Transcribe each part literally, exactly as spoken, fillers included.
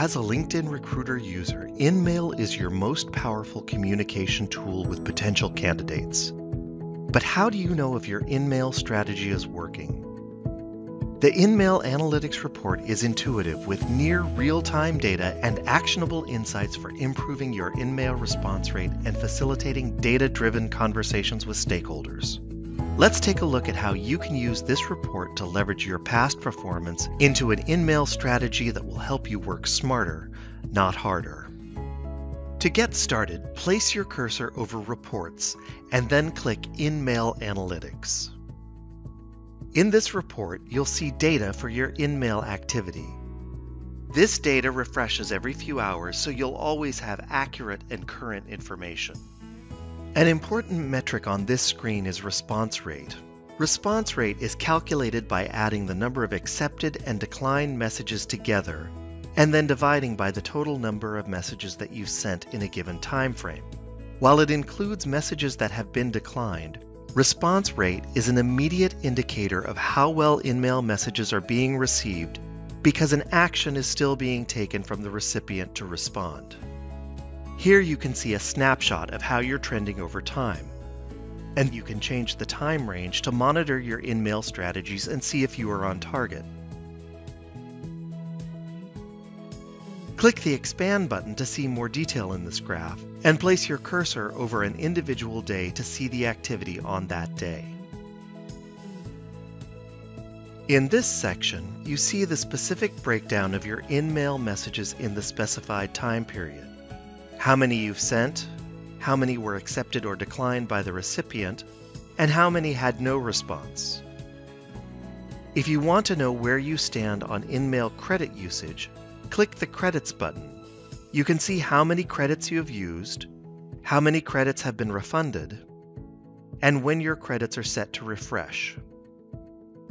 As a LinkedIn Recruiter user, InMail is your most powerful communication tool with potential candidates. But how do you know if your InMail strategy is working? The InMail Analytics report is intuitive with near real-time data and actionable insights for improving your InMail response rate and facilitating data-driven conversations with stakeholders. Let's take a look at how you can use this report to leverage your past performance into an InMail strategy that will help you work smarter, not harder. To get started, place your cursor over Reports and then click InMail Analytics. In this report, you'll see data for your InMail activity. This data refreshes every few hours, so you'll always have accurate and current information. An important metric on this screen is response rate. Response rate is calculated by adding the number of accepted and declined messages together, and then dividing by the total number of messages that you've sent in a given time frame. While it includes messages that have been declined, response rate is an immediate indicator of how well InMail messages are being received because an action is still being taken from the recipient to respond. Here you can see a snapshot of how you're trending over time, and you can change the time range to monitor your InMail strategies and see if you are on target. Click the Expand button to see more detail in this graph, and place your cursor over an individual day to see the activity on that day. In this section, you see the specific breakdown of your InMail messages in the specified time period. How many you've sent, how many were accepted or declined by the recipient, and how many had no response. If you want to know where you stand on InMail credit usage, click the Credits button. You can see how many credits you have used, how many credits have been refunded, and when your credits are set to refresh.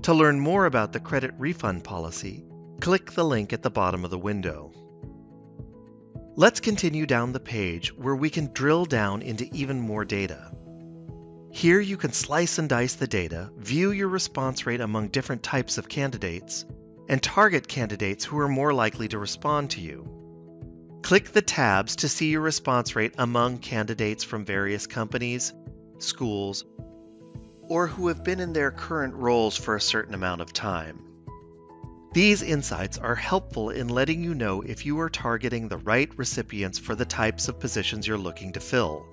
To learn more about the credit refund policy, click the link at the bottom of the window. Let's continue down the page where we can drill down into even more data. Here you can slice and dice the data, view your response rate among different types of candidates, and target candidates who are more likely to respond to you. Click the tabs to see your response rate among candidates from various companies, schools, or who have been in their current roles for a certain amount of time. These insights are helpful in letting you know if you are targeting the right recipients for the types of positions you're looking to fill.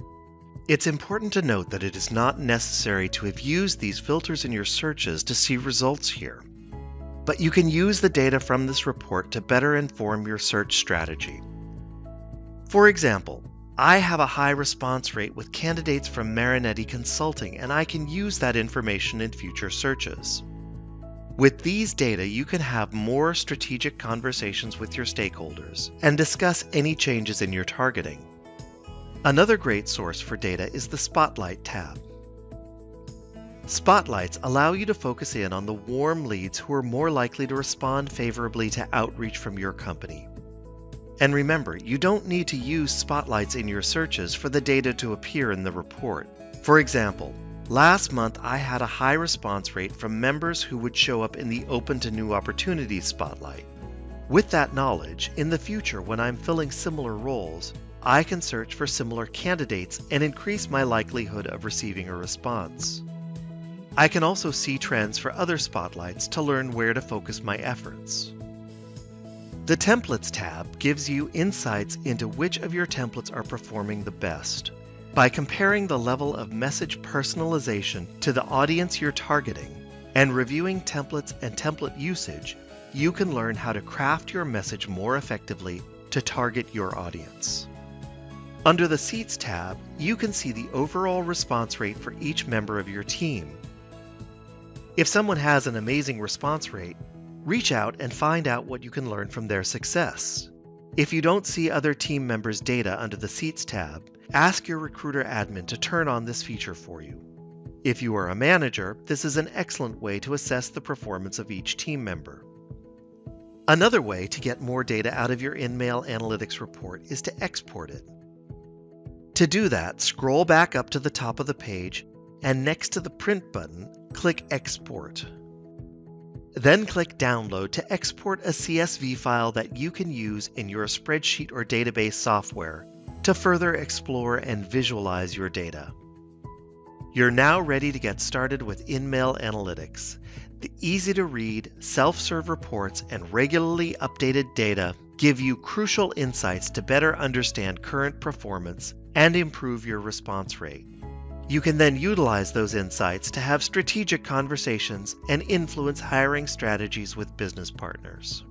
It's important to note that it is not necessary to have used these filters in your searches to see results here, but you can use the data from this report to better inform your search strategy. For example, I have a high response rate with candidates from Marinetti Consulting, and I can use that information in future searches. With these data, you can have more strategic conversations with your stakeholders and discuss any changes in your targeting. Another great source for data is the Spotlight tab. Spotlights allow you to focus in on the warm leads who are more likely to respond favorably to outreach from your company. And remember, you don't need to use spotlights in your searches for the data to appear in the report. For example, last month, I had a high response rate from members who would show up in the Open to New Opportunities Spotlight. With that knowledge, in the future when I'm filling similar roles, I can search for similar candidates and increase my likelihood of receiving a response. I can also see trends for other spotlights to learn where to focus my efforts. The Templates tab gives you insights into which of your templates are performing the best by comparing the level of message personalization to the audience you're targeting and reviewing templates and template usage, you can learn how to craft your message more effectively to target your audience. Under the Seats tab, you can see the overall response rate for each member of your team. If someone has an amazing response rate, reach out and find out what you can learn from their success. If you don't see other team members' data under the Seats tab, ask your recruiter admin to turn on this feature for you. If you are a manager, this is an excellent way to assess the performance of each team member. Another way to get more data out of your InMail Analytics report is to export it. To do that, scroll back up to the top of the page and next to the Print button, click Export. Then click Download to export a C S V file that you can use in your spreadsheet or database software to further explore and visualize your data. You're now ready to get started with InMail Analytics, the easy-to-read, self-serve reports and regularly updated data give you crucial insights to better understand current performance and improve your response rate. You can then utilize those insights to have strategic conversations and influence hiring strategies with business partners.